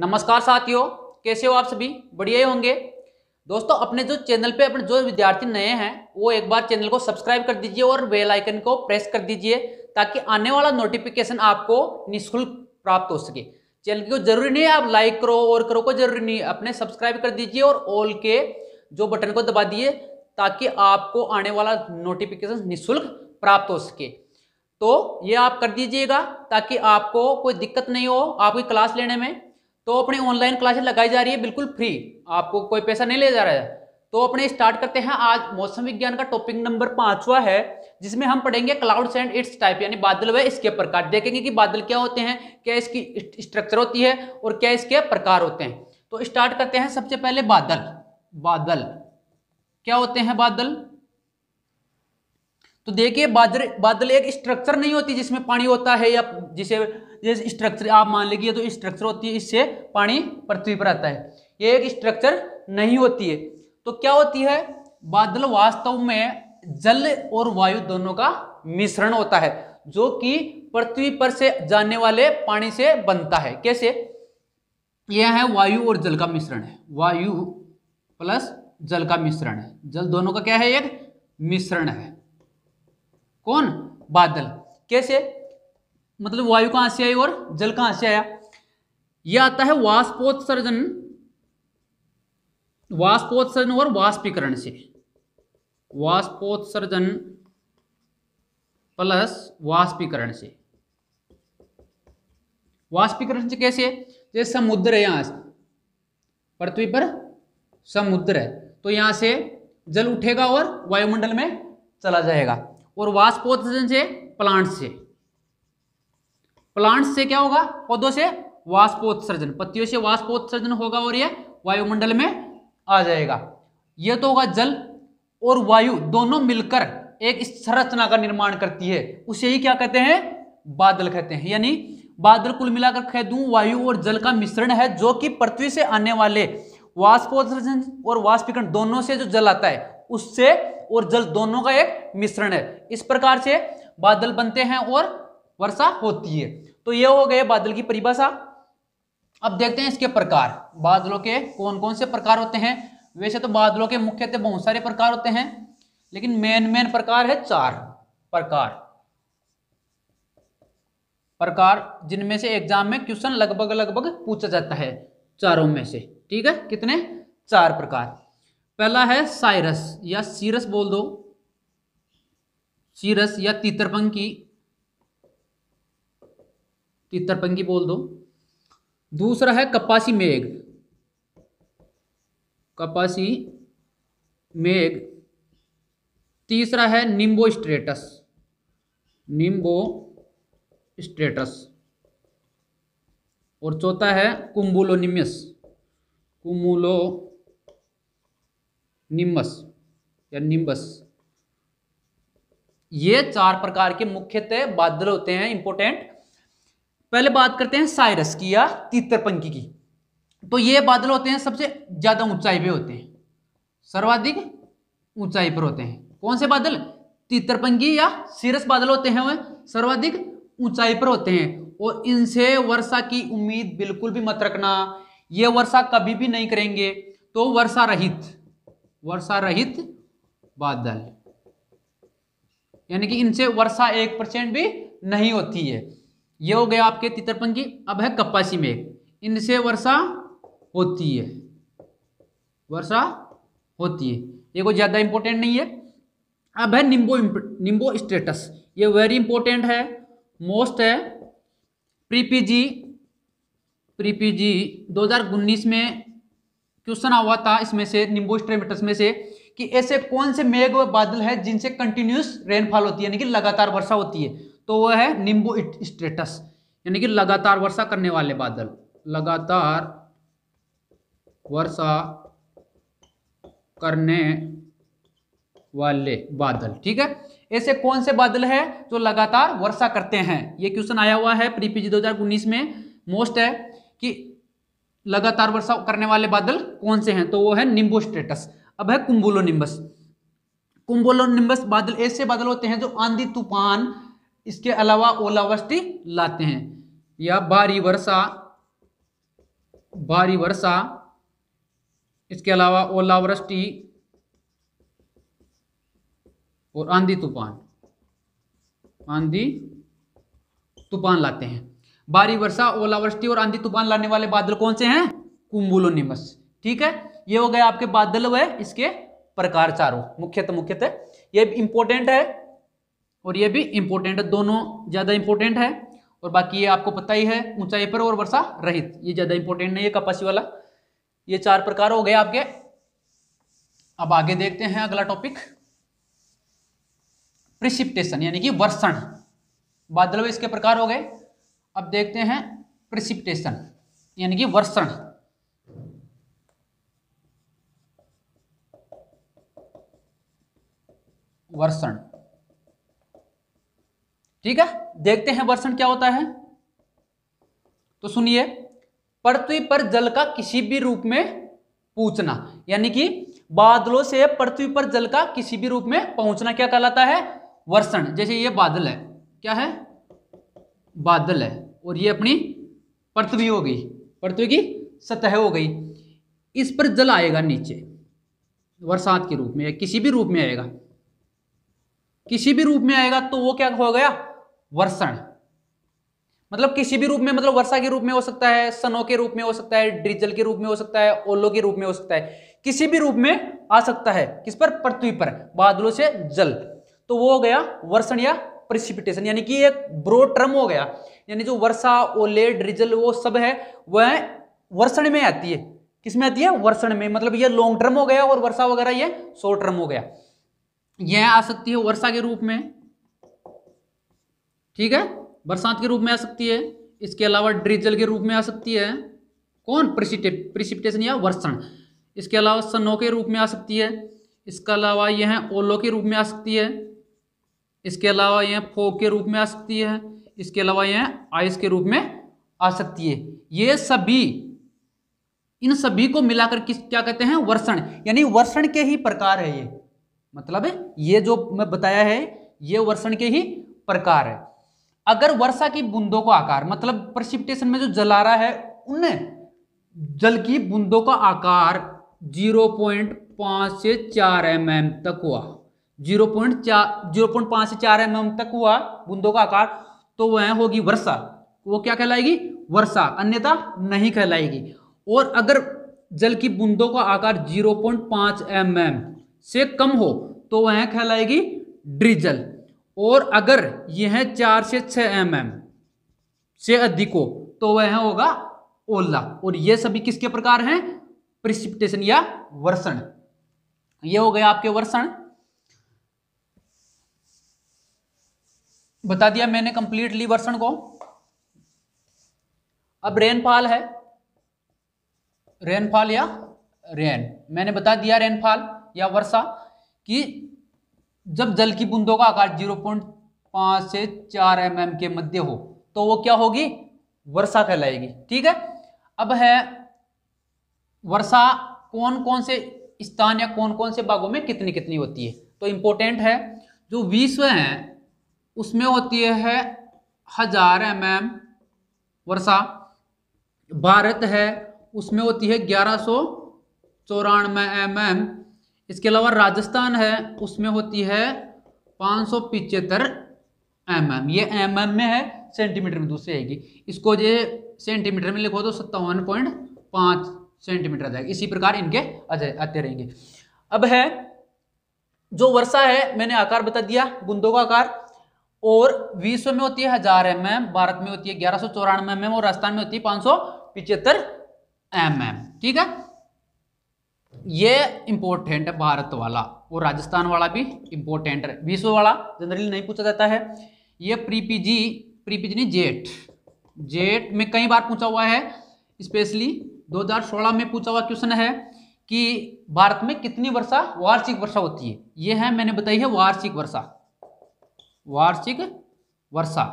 नमस्कार साथियों, कैसे हो आप सभी? बढ़िया ही होंगे। दोस्तों, अपने जो चैनल पे अपने जो विद्यार्थी नए हैं वो एक बार चैनल को सब्सक्राइब कर दीजिए और बेल आइकन को प्रेस कर दीजिए ताकि आने वाला नोटिफिकेशन आपको निःशुल्क प्राप्त हो सके। चैनल को जरूरी नहीं है आप लाइक करो और करो को जरूरी नहीं, अपने सब्सक्राइब कर दीजिए और ऑल के जो बटन को दबा दीजिए ताकि आपको आने वाला नोटिफिकेशन निःशुल्क प्राप्त हो सके। तो ये आप कर दीजिएगा ताकि आपको कोई दिक्कत नहीं हो आपकी क्लास लेने में। तो अपनी ऑनलाइन क्लासेस लगाई जा रही है बिल्कुल फ्री, आपको कोई पैसा नहीं ले जा रहा है। तो अपने स्टार्ट करते हैं। आज मौसम विज्ञान का टॉपिक नंबर 5वां है जिसमें हम पढ़ेंगे क्लाउड्स एंड इट्स टाइप, यानी बादल व इसके प्रकार। देखेंगे कि बादल क्या होते हैं, क्या इसकी स्ट्रक्चर होती है और क्या इसके प्रकार होते हैं। तो स्टार्ट करते हैं। सबसे पहले बादल। बादल क्या होते हैं? बादल तो देखिए, बादल एक स्ट्रक्चर नहीं होती जिसमें पानी होता है, या जिसे स्ट्रक्चर आप मान लीजिए तो स्ट्रक्चर होती है, इससे पानी पृथ्वी पर आता है। ये एक स्ट्रक्चर नहीं होती है। तो क्या होती है? बादल वास्तव में जल और वायु दोनों का मिश्रण होता है जो कि पृथ्वी पर से जाने वाले पानी से बनता है। कैसे? यह है वायु और जल का मिश्रण है, वायु प्लस जल का मिश्रण है। जल दोनों का क्या है? एक मिश्रण है। कौन? बादल। कैसे? मतलब वायु कहां से आई और जल कहां से आया? यह आता है वाष्पोत्सर्जन, वाष्पोत्सर्जन और वाष्पीकरण से। वाष्पोत्सर्जन प्लस वाष्पीकरण से। वाष्पीकरण से कैसे? जैसे समुद्र है, यहां से पृथ्वी पर समुद्र है तो यहां से जल उठेगा और वायुमंडल में चला जाएगा। और वाष्पोत्सर्जन से प्लांट से। प्लांट से क्या होगा? पौधों से वाष्पोत्सर्जन, पत्तियों से वाष्पोत्सर्जन होगा और यह वायुमंडल में आ जाएगा। यह तो होगा जल और वायु दोनों मिलकर एक संरचना का निर्माण करती है, उसे ही क्या कहते हैं? बादल कहते हैं। यानी बादल कुल मिलाकर कह दूं वायु और जल का मिश्रण है जो कि पृथ्वी से आने वाले वाष्पोत्सर्जन और वाष्पीकरण दोनों से जो जल आता है उससे और जल दोनों का एक मिश्रण है। इस प्रकार से बादल बनते हैं और वर्षा होती है। तो ये हो गए बादल की परिभाषा। अब देखते हैं इसके प्रकार। बादलों के कौन कौन से प्रकार होते हैं? वैसे तो बादलों के मुख्यतः बहुत सारे प्रकार होते हैं, लेकिन मेन प्रकार है 4 प्रकार जिनमें से एग्जाम में क्वेश्चन लगभग पूछा जाता है, चारों में से। ठीक है, कितने? 4 प्रकार। पहला है साइरस या सीरस बोल दो, सीरस या तीतरपंखी, तीतरपंखी बोल दो। दूसरा है कपासी मेघ, कपासी मेघ। तीसरा है निम्बोस्ट्रेटस, निम्बोस्ट्रेटस। और चौथा है कुम्बुलोनिम्बस, कुमुलो निम्बस या निम्बस। ये 4 प्रकार के मुख्यतः बादल होते हैं, इंपॉर्टेंट। पहले बात करते हैं साइरस की या तीतरपंखी की। तो ये बादल होते हैं सबसे ज्यादा ऊंचाई पे होते हैं, सर्वाधिक ऊंचाई पर होते हैं। कौन से बादल? तीतरपंखी या सीरस बादल होते हैं, वह सर्वाधिक ऊंचाई पर होते हैं। और इनसे वर्षा की उम्मीद बिल्कुल भी मत रखना, ये वर्षा कभी भी नहीं करेंगे। तो वर्षा रहित, वर्षा रहित बादल, यानी कि इनसे वर्षा 1% भी नहीं होती है। ये हो गए आपके तीतरपंखी। अब है कपासी मेघ, इनसे वर्षा होती है, वर्षा होती है। ये कोई ज़्यादा इंपॉर्टेंट नहीं है। अब है निम्बोस्ट्रेटस, ये वेरी इंपॉर्टेंट है, मोस्ट है। प्रीपीजी 2019 में क्वेश्चन हुआ था इसमें से, निम्बोस्ट्रेटस में से, कि ऐसे कौन से मेघ व बादल है जिनसे कंटिन्यूस रेनफॉल होती है, यानी कि लगातार वर्षा होती है। तो वह है निम्बोस्ट्रेटस, यानी कि लगातार वर्षा करने वाले बादल, लगातार वर्षा करने वाले बादल। ठीक है, ऐसे कौन से बादल है जो लगातार वर्षा करते हैं? ये क्वेश्चन आया हुआ है प्रीपीजी 2019 में, मोस्ट है कि लगातार वर्षा करने वाले बादल कौन से हैं। तो वो है निम्बोस्ट्रेटस। अब है कुम्बुलोनिम्बस। कुम्बुलोनिम्बस बादल ऐसे बादल होते हैं जो आंधी तूफान, इसके अलावा ओलावृष्टि लाते हैं, या भारी वर्षा भारी वर्षा, इसके अलावा ओलावृष्टि और आंधी तूफान लाते हैं। भारी वर्षा, ओलावृष्टि और आंधी तूफान लाने वाले बादल कौन से हैं? कुम्बुलोनिमस। ठीक है, ये हो गए आपके बादल व इसके प्रकार चारों, मुख्यतः ये इंपॉर्टेंट है और ये भी इंपॉर्टेंट है, दोनों ज्यादा इंपॉर्टेंट है। और बाकी ये आपको पता ही है, ऊंचाई पर और वर्षा रहित, ये ज्यादा इंपॉर्टेंट नहीं है कपासी वाला। ये चार प्रकार हो गए आपके। अब आगे देखते हैं अगला टॉपिक, प्रेसिपिटेशन यानी कि वर्षण। बादल व इसके प्रकार हो गए, अब देखते हैं प्रेसिपिटेशन यानी कि वर्षण। वर्षण, ठीक है, देखते हैं वर्षण क्या होता है। तो सुनिए, पृथ्वी पर जल का किसी भी रूप में पहुंचना, यानी कि बादलों से पृथ्वी पर जल का किसी भी रूप में पहुंचना क्या कहलाता है? वर्षण। जैसे ये बादल है, क्या है? बादल है, और ये अपनी पृथ्वी हो गई, पृथ्वी की सतह हो गई, इस पर जल आएगा नीचे बरसात के रूप में या किसी भी रूप में आएगा, किसी भी रूप में आएगा, तो वो क्या हो गया? वर्षण। मतलब किसी भी रूप में, मतलब वर्षा के रूप में हो सकता है, सनो के रूप में हो सकता है, डीजल के रूप में हो सकता है, ओलो के रूप में हो सकता है, किसी भी रूप में आ सकता है, किस पर? पृथ्वी पर, बादलों से जल, तो वो हो गया वर्षण या प्रेसिपिटेशन, यानी कि एक ब्रॉड टर्म हो गया। यानी जो वर्षा, ओले, डीजल वो सब है, वह वर्षण में आती है। किस में आती है? वर्षण में। मतलब ये लॉन्ग टर्म हो गया और वर्षा वगैरह ये शॉर्ट टर्म हो गया। यह आ सकती है वर्षा के रूप में, ठीक है, बरसात के रूप में आ सकती है, इसके अलावा ड्रिजल के रूप में आ सकती है, कौन? प्रेसिपिटेशन या वर्षण। इसके अलावा सनो के रूप में आ सकती है, इसके अलावा यह ओलो के रूप में आ सकती है, इसके अलावा यह फॉग के रूप में आ सकती है, इसके अलावा यह आइस के रूप में आ सकती है। ये सभी, इन सभी को मिलाकर किस क्या कहते हैं? वर्षण। यानी वर्षण के ही प्रकार है ये, मतलब ये जो मैं बताया है ये वर्षण के ही प्रकार है। अगर वर्षा की बूंदों का आकार, मतलब प्रेसिपिटेशन में जो जल आ रहा है उन जल की बूंदों का आकार 0.5 से 4 mm तक हुआ, 0.5 से 4 mm तक हुआ बूंदों का आकार, तो वह होगी वर्षा, वो क्या कहलाएगी? वर्षा, अन्यथा नहीं कहलाएगी। और अगर जल की बूंदों का आकार 0.5 mm से कम हो तो वह कहलाएगी डीजल। और अगर यह 4 से 6 mm से अधिक हो तो वह होगा ओला। और ये सभी किसके प्रकार हैं? प्रेसिपिटेशन या वर्षण। ये हो गए आपके वर्षण, बता दिया मैंने कंप्लीटली वर्षण को। अब रेनफॉल है, रेनफॉल या रेन, मैंने बता दिया रेनफॉल या वर्षा कि जब जल की बूंदों का आकार 0.5 से 4 mm के मध्य हो तो वो क्या होगी? वर्षा कहलाएगी। ठीक है, अब है वर्षा कौन कौन से स्थान या कौन कौन से भागों में कितनी कितनी होती है। तो इम्पोर्टेंट है, जो विश्व है उसमें होती है 1000 mm वर्षा, भारत है उसमें होती है 1194 mm, इसके अलावा राजस्थान है उसमें होती है 575 mm, ये mm में है, सेंटीमीटर में दूसरी आएगी, इसको जो सेंटीमीटर में लिखो तो 57.5 सेंटीमीटर आ जाएगा। इसी प्रकार इनके आते रहेंगे। अब है जो वर्षा है, मैंने आकार बता दिया बूंदों का आकार, और विश्व में होती है 1000 mm, भारत में होती है 1194 mm और राजस्थान में होती है 575 mm। ठीक है, ये इंपॉर्टेंट है, भारत वाला और राजस्थान वाला भी इंपॉर्टेंट है, विश्व वाला जनरली नहीं पूछा जाता है। ये प्रीपीजी नहीं, जेट में कई बार पूछा हुआ है, स्पेशली 2016 में पूछा हुआ क्वेश्चन है कि भारत में कितनी वर्षा, वार्षिक वर्षा होती है। ये है, मैंने बताई है वार्षिक वर्षा, वार्षिक वर्षा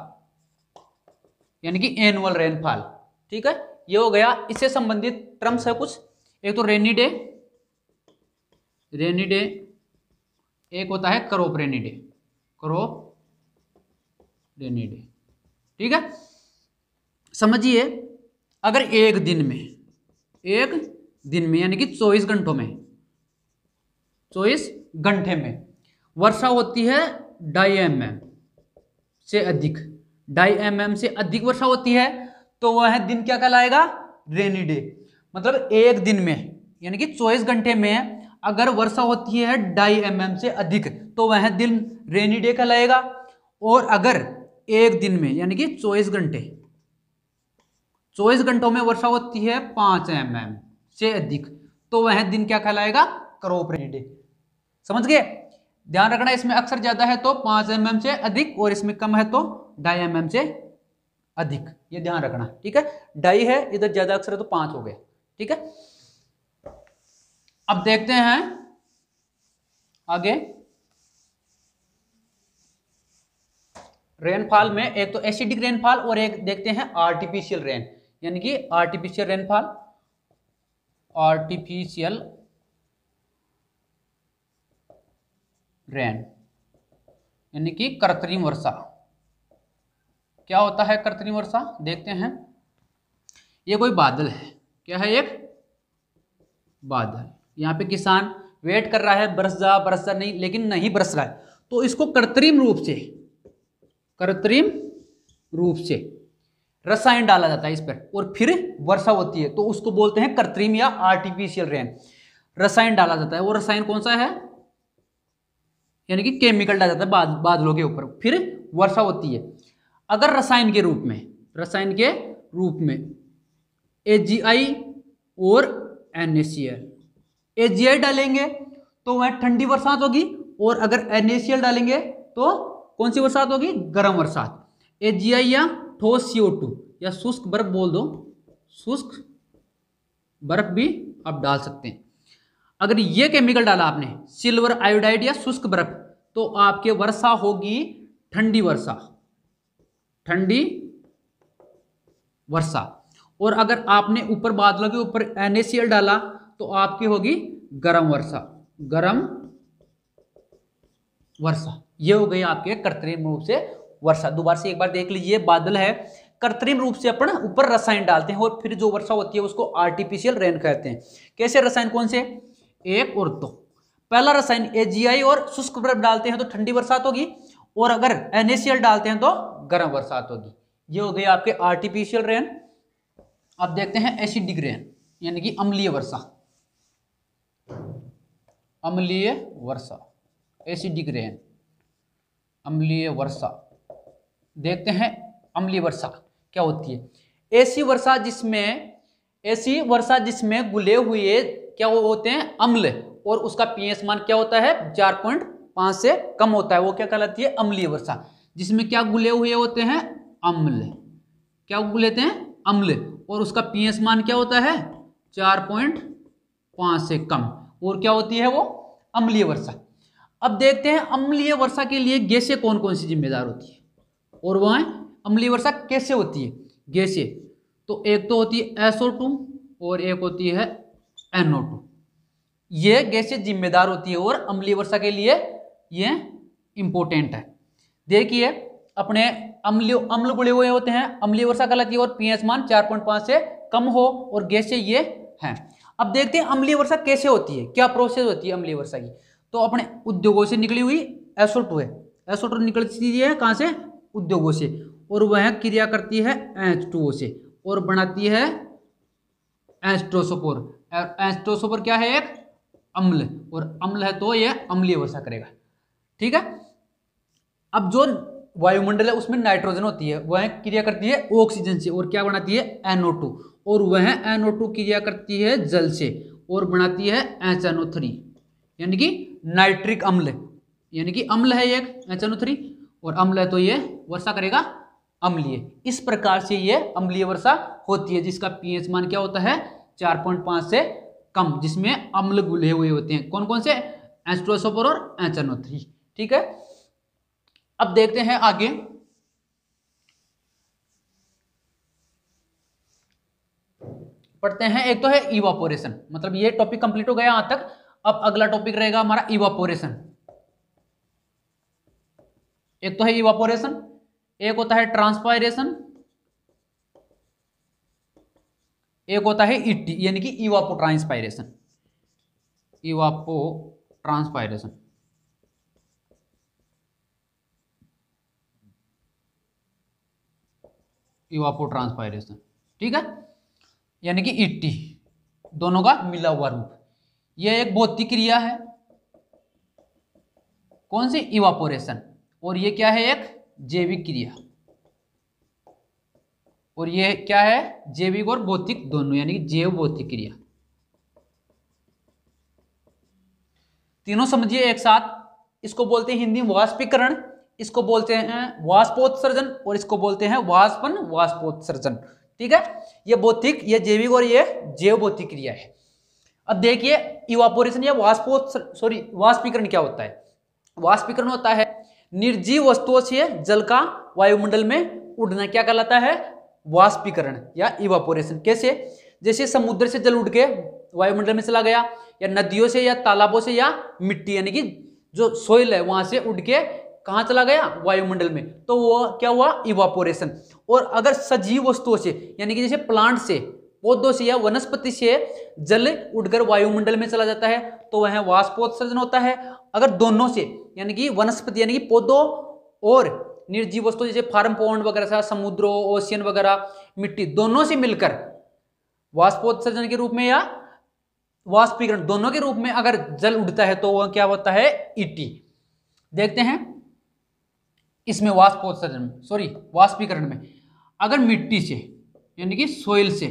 यानी कि एनुअल रेनफॉल। ठीक है, ये हो गया। इससे संबंधित टर्म्स है कुछ, एक तो रेनी डे, एक होता है क्रॉप रेनी डे। ठीक है, समझिए अगर एक दिन में एक दिन में, यानी कि 24 घंटों में, 24 घंटे में वर्षा होती है ढाई mm से अधिक, ढाई mm से अधिक वर्षा होती है, तो वह दिन क्या कहलाएगा? Rainy day. मतलब एक दिन में यानी कि 24 घंटे में अगर वर्षा होती है ढाई mm से अधिक तो वह दिन रेनी डे कहलाएगा। और अगर एक दिन में यानी कि 24 घंटों में वर्षा होती है 5 mm से अधिक तो वह दिन क्या कहलाएगा? Crop rainy day. समझ गए? ध्यान रखना इसमें अक्सर ज्यादा है तो 5 mm से अधिक और इसमें कम है तो ढाई mm से अधिक, ये ध्यान रखना। ठीक है, ढाई है, इधर ज्यादा अक्सर है तो 5 हो गया। ठीक है, अब देखते हैं आगे। रेनफॉल में एक तो एसिडिक रेनफॉल और एक देखते हैं आर्टिफिशियल रेन, यानी कि आर्टिफिशियल रेनफॉल। आर्टिफिशियल रेन यानी कि कृत्रिम वर्षा। क्या होता है कृत्रिम वर्षा? देखते हैं। ये कोई बादल है, क्या है? एक बादल। यहाँ पे किसान वेट कर रहा है बरस जा नहीं, लेकिन नहीं बरस रहा है, तो इसको कृत्रिम रूप से रसायन डाला जाता है इस पर और फिर वर्षा होती है, तो उसको बोलते हैं कृत्रिम या आर्टिफिशियल रेन। रसायन डाला जाता है, वो रसायन कौन सा है? यानी कि केमिकल डाला जाता है बादलों के ऊपर, फिर वर्षा होती है। अगर रसायन के रूप में, रसायन के रूप में AgI और NaCl, AgI डालेंगे तो वह ठंडी बरसात होगी और अगर NaCl डालेंगे तो कौन सी बरसात होगी? गर्म बरसात। AgI या ठोस CO2 या शुष्क बर्फ बोल दो, शुष्क बर्फ भी आप डाल सकते हैं। अगर ये केमिकल डाला आपने सिल्वर आयोडाइड या शुष्क बर्फ, तो आपके वर्षा होगी ठंडी वर्षा, ठंडी वर्षा। और अगर आपने ऊपर बादलों के ऊपर NaCl डाला तो आपकी होगी गर्म वर्षा, गर्म वर्षा। ये हो गई आपके कृत्रिम रूप से वर्षा। दोबारा से एक बार देख लीजिए, बादल है, कृत्रिम रूप से अपन ऊपर रसायन डालते हैं और फिर जो वर्षा होती है उसको आर्टिफिशियल रेन कहते हैं। कैसे रसायन कौन से? एक और दो। पहला रसायन AgI और शुष्क बर्फ डालते हैं तो ठंडी बरसात होगी, और अगर NaCl डालते हैं तो गर्म बरसात होगी। ये हो गई आपके आर्टिफिशियल रेन। अब देखते हैं एसिडिक रेन यानी कि अम्लीय वर्षा। अम्लीय वर्षा, एसिडिक रेन, अम्लीय वर्षा। देखते हैं अम्लीय वर्षा क्या होती है? ऐसी वर्षा जिसमें घुले हुए क्या होते हैं? अम्ल, और उसका pH मान क्या होता है? 4.5 से कम होता है, वो क्या कहलाती है? अम्लीय वर्षा। जिसमें क्या घुले हुए होते हैं? अम्ल। क्या घुले होते हैं? अम्ल, और उसका pH मान क्या होता है? 4.5 से कम, और क्या होती है वो? अम्लीय वर्षा। अब देखते हैं अम्लीय वर्षा के लिए गैसें कौन कौन सी जिम्मेदार होती है और वह अम्लीय वर्षा कैसे होती है? गैसें तो एक तो होती है SO2 और एक होती है NO2। ये गैसें जिम्मेदार होती है और अम्लीय वर्षा के लिए ये इंपॉर्टेंट है। देखिए अपने अम्ल घुले हुए होते हैं, अम्लीय वर्षा कहलाती है, और pH मान 4.5 से कम हो, और गैसें ये हैं। अब देखते हैं अम्लीय वर्षा कैसे होती है, क्या प्रोसेस होती है अम्लीय वर्षा की। तो अपने उद्योगों से निकली हुई SO2 है, SO2 निकलती है कहाँ से? उद्योगों से, और वह क्रिया करती है H2O से और बनाती है एस्ट्रोसोपोर। एस्ट्रोसोपोर क्या है? एक अम्ल, और अम्ल है तो यह अम्लीय वर्षा करेगा। ठीक है, अब जो वायुमंडल है उसमें नाइट्रोजन होती है, वह क्रिया करती है ऑक्सीजन से और क्या बनाती है? NO2, और वह NO2 क्रिया करती है जल से और बनाती है HNO3, यानी कि नाइट्रिक अम्ल। यानी कि अम्ल है एक HNO3 और अम्ल है तो ये वर्षा करेगा अम्लीय। इस प्रकार से ये अम्लीय वर्षा होती है जिसका pH मान क्या होता है? 4.5 से कम, जिसमें अम्ल घुले हुए होते हैं। कौन कौन से? एस्ट्रोसोपोर और HNO3। ठीक है, अब देखते हैं आगे। पढ़ते हैं, एक तो है इवापोरेशन, मतलब ये टॉपिक कंप्लीट हो गया यहां तक। अब अगला टॉपिक रहेगा हमारा इवापोरेशन। एक तो है इवापोरेशन, एक होता है ट्रांसपायरेशन, एक होता है ईटी यानी कि इवापोट्रांसपायरेशन, इवापोट्रांसपायरेशन। इवापोट्रांसपायरेशन ठीक है, यानी कि ईटी दोनों का मिला हुआ रूप। यह एक भौतिक क्रिया है, कौन सी? इवापोरेशन। और यह क्या है? एक जैविक क्रिया। और यह क्या है? जैविक और भौतिक दोनों, यानी कि जैव भौतिक क्रिया। तीनों समझिए एक साथ। इसको बोलते हैं हिंदी में वाष्पीकरण, इसको बोलते हैं वाष्पोत्सर्जन और इसको बोलते हैं वाष्पन, वाष्पोत्सर्जन। ठीक है, यह भौतिक, यह जैविक और यह जैव भौतिक क्रिया है। अब देखिए इवापोरेशन या वाष्पीकरण क्या होता है? वाष्पीकरण होता है निर्जीव वस्तुओं से जल का वायुमंडल में उड़ना, क्या कहलाता है? वाष्पीकरण या इवापोरेशन। कैसे? जैसे समुद्र से जल उड़ के वायुमंडल में चला गया, या नदियों से या तालाबों से या मिट्टी यानी कि जो सोइल है वहां से उड़ के कहाँ चला गया? वायुमंडल में, तो वो क्या हुआ? इवापोरेशन। और अगर सजीव वस्तुओं से यानी कि जैसे प्लांट से, पौधों से या वनस्पति से जल उड़कर वायुमंडल में चला जाता है तो वह वाष्पोत्सर्जन होता है। अगर दोनों से यानी कि वनस्पति यानी कि पौधों और निर्जीव वस्तुओं जैसे फार्म पॉन्ड वगैरह, समुद्रों, ओशियन वगैरह, मिट्टी, दोनों से मिलकर वाष्पोत्सर्जन के रूप में या वाष्पीकरण दोनों के रूप में अगर जल उड़ता है तो वह क्या होता है? ईटी। देखते हैं इसमें वाष्पोत्सर्जन में, सॉरी वाष्पीकरण में, अगर मिट्टी से यानी कि सोइल से,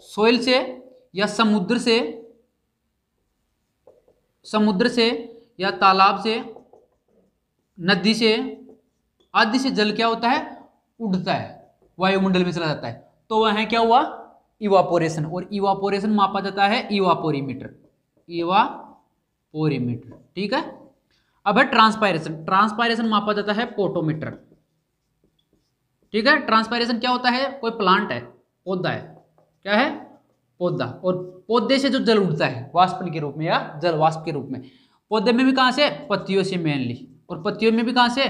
सोइल से या समुद्र से, समुद्र से या तालाब से, नदी से आदि से जल क्या होता है? उड़ता है, वायुमंडल में चला जाता है तो वह है क्या हुआ? इवापोरेशन। और इवापोरेशन मापा जाता है इवापोरीमीटर, इवापोरीमीटर। ठीक है, अब है ट्रांसपायरेशन। ट्रांसपायरेशन मापा जाता है पोटोमीटर। ठीक है, ट्रांसपायरेशन क्या होता है? कोई प्लांट है, पौधा है, क्या है? पौधा, और पौधे से जो जल उड़ता है वाष्पन के रूप में या जल वाष्प के रूप में, पौधे में भी कहाँ से? पत्तियों से मेनली, और पत्तियों में भी कहाँ से?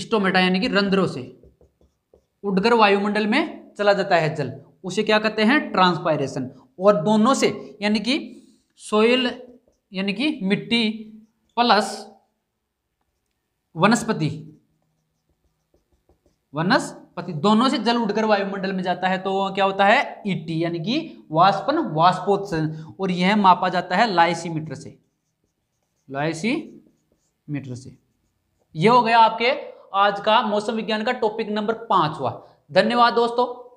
स्टोमेटा यानी कि रंध्रों से उड़कर वायुमंडल में चला जाता है जल, उसे क्या कहते हैं? ट्रांसपायरेशन। और दोनों से यानी कि सोइल यानी कि मिट्टी प्लस वनस्पति, वनस्पति दोनों से जल उड़कर वायुमंडल में जाता है तो क्या होता है? ईटी यानी कि वाष्पन, वाष्पोत्सर्जन। और यह मापा जाता है लाइसीमीटर से, लाइसीमीटर से। यह हो गया आपके आज का मौसम विज्ञान का टॉपिक नंबर 5 हुआ। धन्यवाद दोस्तों।